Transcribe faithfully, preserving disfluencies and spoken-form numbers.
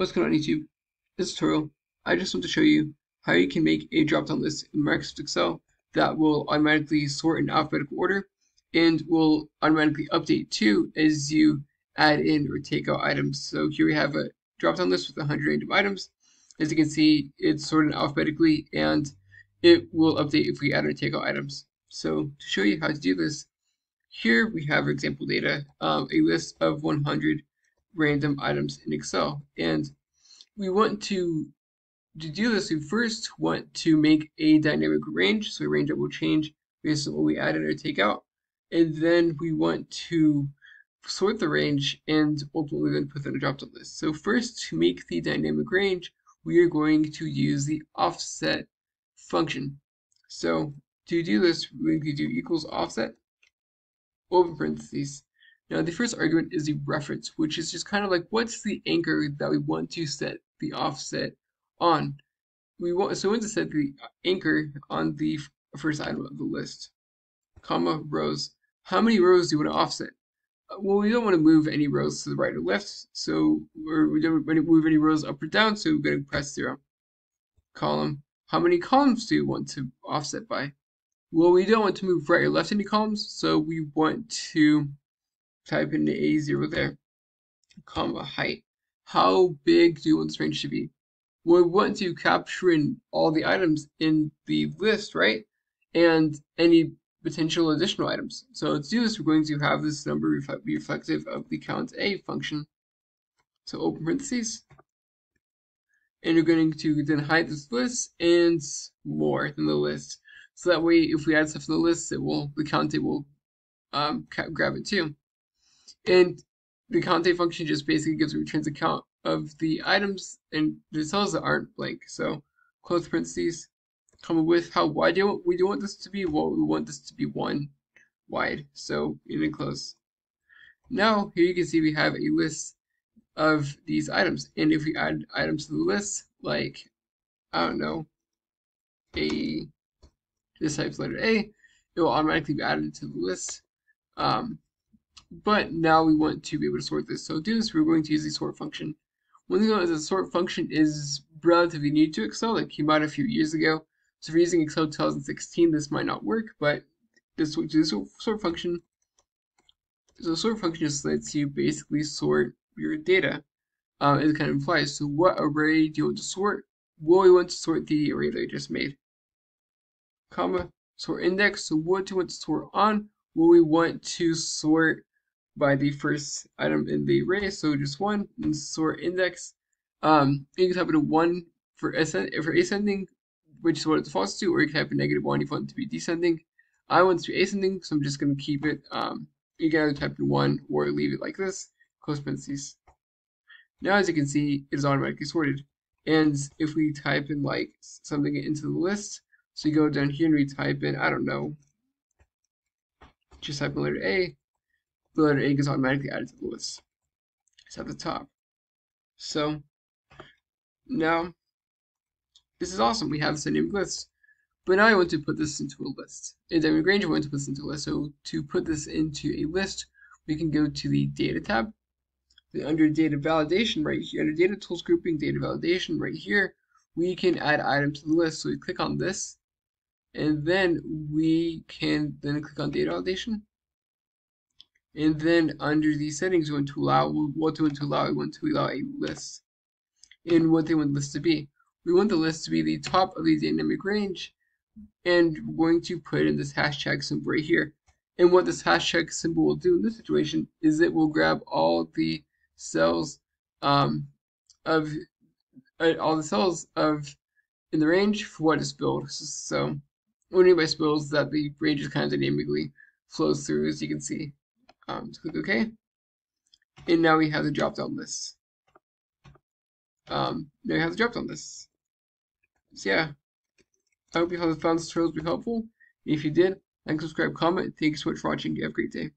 What's going on YouTube? This tutorial, I just want to show you how you can make a drop-down list in Microsoft Excel that will automatically sort in alphabetical order and will automatically update too as you add in or take out items. So here we have a drop-down list with one hundred random items. As you can see, it's sorted alphabetically and it will update if we add or take out items. So to show you how to do this, here we have our example data, um, a list of one hundred random items in Excel, and we want to to do this. We first want to make a dynamic range, so a range that will change based on what we add in or take out, and then we want to sort the range and ultimately then put that in a drop-down list. So first, to make the dynamic range, we are going to use the offset function. So to do this, we're going to do equals offset, open parentheses. Now the first argument is the reference, which is just kind of like what's the anchor that we want to set the offset on. We want so we want to set the anchor on the first item of the list, comma rows. How many rows do we want to offset? Well, we don't want to move any rows to the right or left, so we're, we don't want to move any rows up or down, so we're going to press zero. Column. How many columns do we want to offset by? Well, we don't want to move right or left any columns, so we want to type in a zero there, comma height. How big do you want this range to be? Well, we want to capture in all the items in the list, right? And any potential additional items. So to do this, we're going to have this number reflect, be reflective of the COUNTA function. So open parentheses. And you're going to then hide this list and more than the list. So that way, if we add stuff to the list, it will, the COUNTA will um, grab it too. And the COUNTA function just basically gives returns a count of the items and the cells that aren't blank. So close parentheses, comma width. How wide do you want, we do want this to be? Well, we want this to be one wide. So in and close. Now here you can see we have a list of these items. And if we add items to the list, like I don't know, a this type's letter A, it will automatically be added to the list. Um, But now we want to be able to sort this. So to do this, we're going to use the sort function. One thing about the sort function is relatively new to Excel. It came out a few years ago. So if you're using Excel two thousand sixteen, this might not work, but this will do the sort function. So the sort function just lets you basically sort your data, uh, as it kind of implies. So what array do you want to sort? Well, we want to sort the array that we just made. Comma, sort index. So what do we want to sort on? Well, we want to sort by the first item in the array, so just one, and sort index. Um, you can type it a one for ascend for ascending, which is what it defaults to, or you can type a negative one if you want it to be descending. I want it to be ascending, so I'm just going to keep it. Um, you can either type in one or leave it like this. Close parentheses. Now, as you can see, it is automatically sorted. And if we type in like something into the list, so you go down here and we type in, I don't know, just type in letter A. The letter A is automatically added to the list. It's at the top. So now this is awesome. We have this dynamic list. But now I want to put this into a list. In dynamic range, I want to put this into a list. So to put this into a list, we can go to the data tab. Then under data validation right here, under data tools grouping, data validation right here, we can add items to the list. So we click on this, and then we can then click on data validation. And then under the settings, we want to allow, what do we want to allow? We want to allow a list. And what do we want the list to be? We want the list to be the top of the dynamic range. And we're going to put in this hashtag symbol right here. And what this hashtag symbol will do in this situation is it will grab all the cells um, of, uh, all the cells of in the range for what is spilled. So what I mean by spills is that the range is kind of dynamically flows through, as you can see. Um, so click OK, and now we have the drop-down list. Um, now we have the drop-down list. So yeah, I hope you found this tutorial to be helpful. If you did, like, subscribe, comment. Thank you so much for watching. Have a great day.